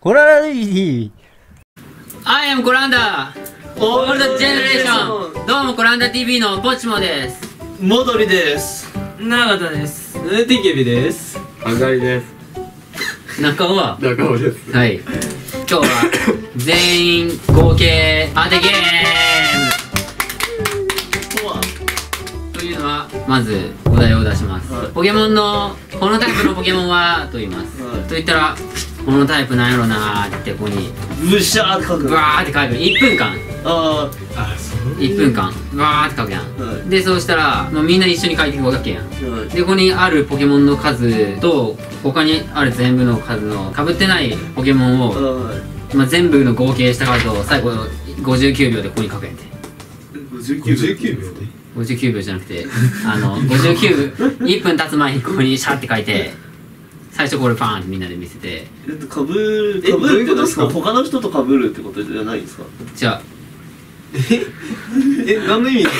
コラリー I am コランダオールドジェネレーション。どうもコランダ TV のポチモです。モドリです。永田です。TKBです。あがりです。中尾は中尾です。はい、今日は全員合計当てゲームというのは、まずお題を出します。ポケモンのこのタイプのポケモンはと言います。と言ったらこのタイプなんやろなーってここにブシャーって書く、ブワーって書く。1分間、1分間ブワーって書くやん。でそうしたらみんな一緒に書いていくわけやん。でここにあるポケモンの数と他にある全部の数の被ってないポケモンを、まあ、全部の合計した数を最後59秒でここに書くやんて。59秒じゃなくて1分経つ前にここにシャーって書いて、最初これパーンってみんなで見せて、かぶるってことですか？他の人とかぶるってことじゃないですか？じゃあ何の意味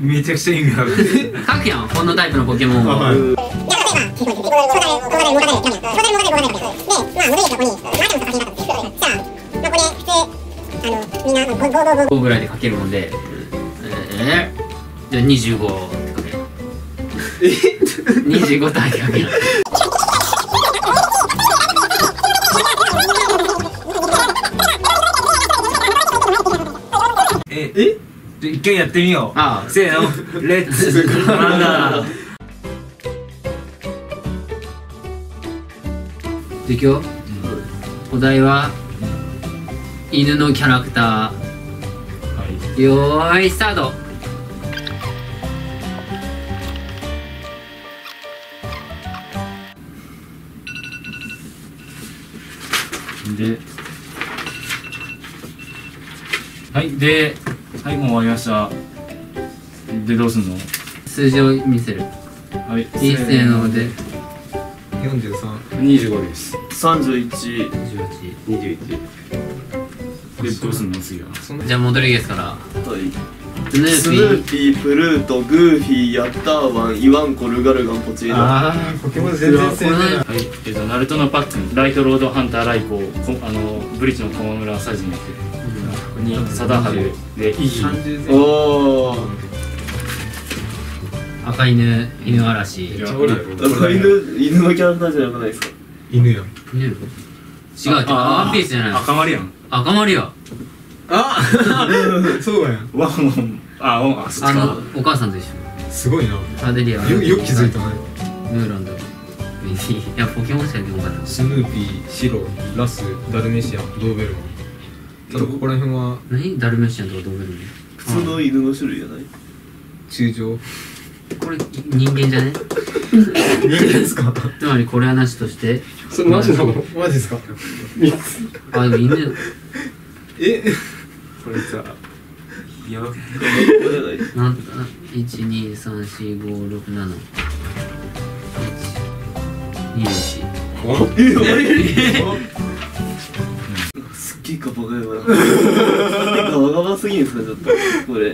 めちゃくちゃ意味がある。書くやん、このタイプのポケモンを。5ぐらいで書けるもんで、じゃあ25。25体だけ。じゃ一回やってみよう。ああ、せーの、レッツコランダー。で、今日お題は犬のキャラクター。よーい、スタート。で、はい、で、はい、もう終わりました。で、どうすんの？数字を見せる。はい、いいせーので。43、25です。31、28、21。で、どうすんの次は？じゃあモドリゲスから。はい。スヌーピー、プルート、グーフィー、ヤッターワン、イワンコ、ルガルガン、ポチーラ。ああ、ポケモン全然正解。はい。ナルトのパック、ライトロードハンター、ライコー、ブリッジの駒村サイズになってる。ここにサダハルでイギー、おー、赤犬、犬嵐。赤犬、犬のキャラクターじゃなくないですか？犬やん。犬違う、ワンピースじゃない。赤丸やん。赤丸や。あ、そうやん。ワンワン、あ、ワン、あ、そっか。お母さんと一緒。すごいな。アデリア。よく気づいたね。ムーランド。いや、ポケモンしか出てこなかった。スヌーピー、シロ、ラス、ダルメシアン、ドーベルマン。ただここら辺は何？ダルメシアンとかドーベルマン？普通の犬の種類じゃない？通常。これ人間じゃね？人間ですか？つまりこれはなしとして。それマジなの？マジですか？あ、でも犬。え？これさ、やばくない？なんだ？1、2、3、4、5、6、7。すっげえガバガバな。ガバガバすぎるんですか、ちょっとこれ。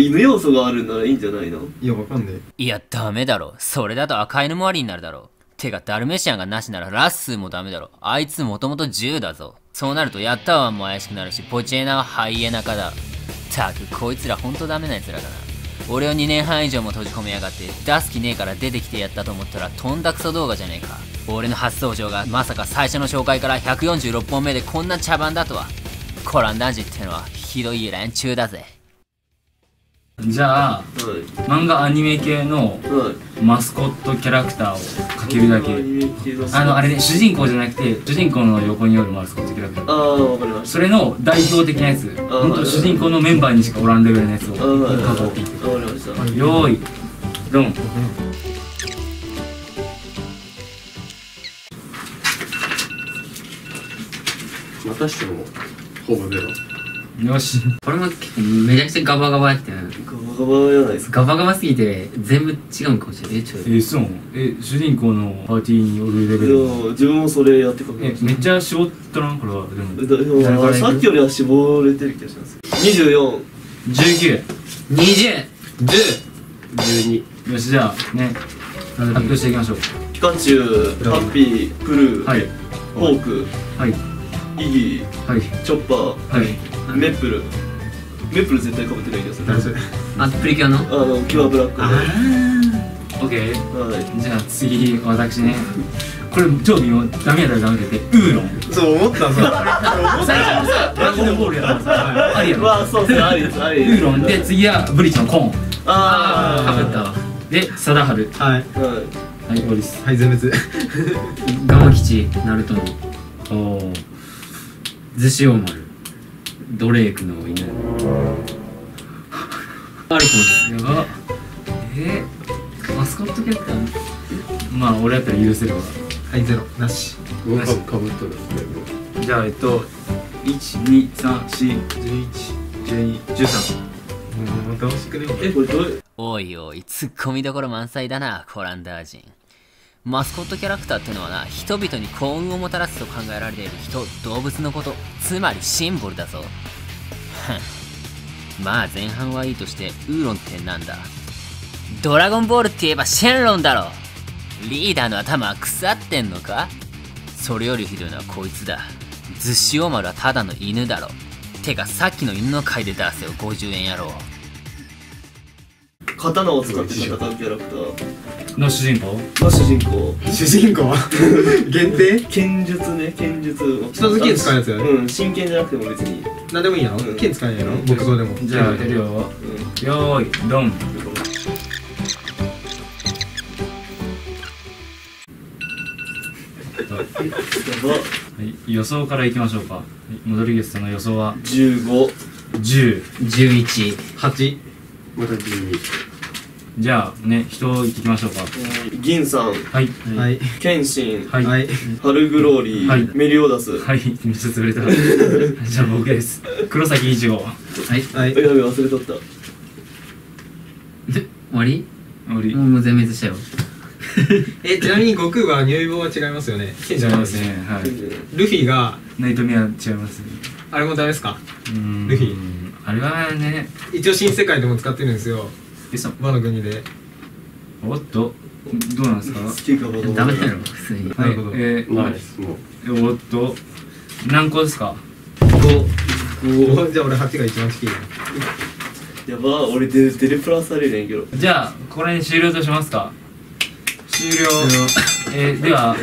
犬要素があるならいいんじゃないの？いや、わかんねえ。いや、ダメだろ。それだと赤犬もありになるだろ。てか、ダルメシアンがなしならラッスーもダメだろ。あいつもともと10だぞ。そうなるとヤッターワンも怪しくなるし、ポチエナはハイエナ化だ。ったく、こいつらほんとダメなやつらだな。俺を2年半以上も閉じ込めやがって、出す気ねえから出てきてやったと思ったら、とんだクソ動画じゃねえか。俺の初登場がまさか最初の紹介から146本目でこんな茶番だとは。コランダンジってのはひどい連中だぜ。じゃあ、漫画アニメ系のマスコットキャラクターを描けるだけ。あれね、主人公じゃなくて、主人公の横におるマスコットキャラクター。わかりました。それの代表的なやつ、ほんと主人公のメンバーにしかおらんレベルのやつを描こうって言って。わかりました。よーい、ドン。またしてもほぼゼロ。よし。これも結構めちゃくちゃガバガバやってる。ガバガバじゃないですか。ガバガバすぎて全部違うんかもしれない。そう。主人公のパーティーにおるレベル。いや、自分もそれやってかけました。めっちゃ絞ったな、これは。でもさっきよりは絞れてる気がします。24、19、20、10、12。よし、じゃあね、発表していきましょう。ピカチュウ、ハッピー、プルー。はい。フォーク、イギー、チョッパー、メップル。メップル絶対被ってない気がする。何それ？あ、プリキュアの？あ、キュアブラック。ああ。オッケー。じゃあ次私ね。これ超微妙、ダメやったらダメだって。ウーロン。そう思ったさ。最初のさ、ドラゴンボールやったさ。ありやろ。わ、そうそう、ありです。ウーロンで次はブリッジのコーン。ああ。被ったわ。で、貞治。はい。はい、終わりです。はい、全滅。ガマ吉、ナルトの。おお。ズシオマル。ドレイクの犬。アルコンです。やば。マスコットキャラクター。まあ、俺やったら許せるわ。はい、ゼロ、なし。かぶっとる。じゃあ、1、2、3、4、11、12、13。もう楽しくね。これどう。おいおい、突っ込みどころ満載だな、コランダー人。マスコットキャラクターってのはな、人々に幸運をもたらすと考えられている人、動物のこと、つまりシンボルだぞ。まあ前半はいいとして、ウーロンってなんだ？ドラゴンボールって言えばシェンロンだろ！リーダーの頭は腐ってんのか？それよりひどいのはこいつだ。ズシオマルはただの犬だろ。てかさっきの犬の回で出せよ、50円やろう。刀を使って戦うキャラクターの主人公主人公限定剣術ね、剣術人と剣使うやつやね。うん、真剣じゃなくても別に何でもいいやろ。剣使えんやろ、木造でも。じゃあ出るよ、よーいドン。予想からいきましょうか。モドリゲスさんの予想は15、10、11、8。また12。じゃあね、人いってきましょうか。銀さん、はい、剣心、はい、ハルグローリー、メリオダス。はい、めっちゃ潰れた。じゃあ僕です、黒崎一護。はいはい、やべ、忘れとった。終わり？終わり。もう全滅したよ。ちなみに悟空は入坊は違いますよね。剣じゃないですね。はい。ルフィがナイトメア違いますね。あれもダメですか？ルフィ。あれはね、一応新世界でも使ってるんですよ、和の国で。おっと、どうなんですか？ダメだよ、普通に。なるほど。おっと、何個ですか？5。じゃあ俺8が一番好き。やばー、俺テレプラされるんやけど。じゃあ、これ終了としますか。終了。では、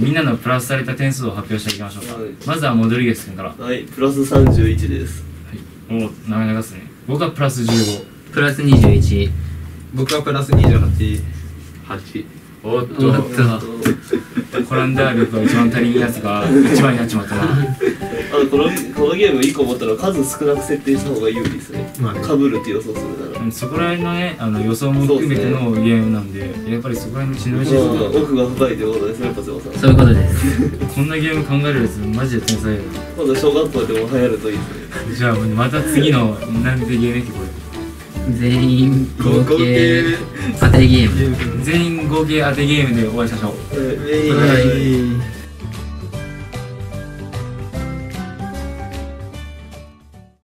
みんなのプラスされた点数を発表していきましょうか。まずはモドリゲス君から。はい、プラス31です。お、なかなかですね。僕はプラス15、プラス21、僕はプラス28、8。おっと、コランダー力が一番足りんやつが一番になっちまったな。このゲーム1個持ったら数少なく設定した方が有利ですね。かぶるって予想するなら。そこら辺のね、予想も含めてのゲームなんで、やっぱりそこら辺のシナジーが奥が深いってことですね、パセオさん。そういうことです。こんなゲーム考えるやつ、マジで天才や。今度小学校でも流行るといいですね。じゃあまた次の何でゲーム機これ全員合計当てゲームでお会いしましょう。